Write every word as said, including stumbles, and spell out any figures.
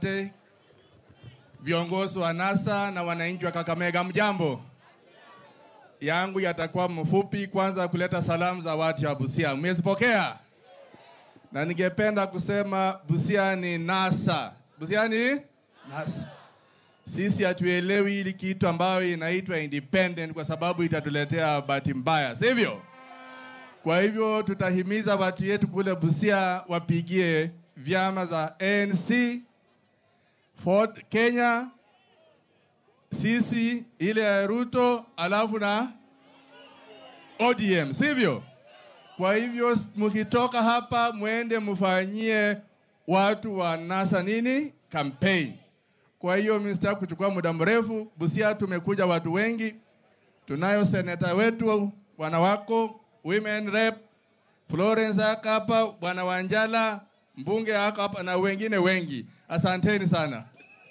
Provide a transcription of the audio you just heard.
Birthday, viongozi wa NASA na wananchi wa Kakamega mjambo. Yangu yatakuwa mfupi, kwanza kuleta salamu za watu wa Busia. Mmezipokea? Na ningependa kusema Busia ni NASA. Busia ni NASA. Sisi hatuelewi hili kitu ambayo inaitwa independent kwa sababu itatuletea bahati mbaya, sivyo? Kwa hivyo tutahimiza watu yetu kule Busia wapigie vyama za A N C For Kenya, sisi ile ya Ruto, alafu na O D M, sivyo? Kwa hivyo mkitoka hapa muende mufanyie watu wa NASA nini? Campaign. Kwa hiyo minister kuchukua muda mrefu, Busia tumekuja watu wengi. Tunayo seneta wetu, wanawako, women rep, Florence Akapa, bwana Wanjala, mbunge Akapa na wengine wengi. Asanteni sana.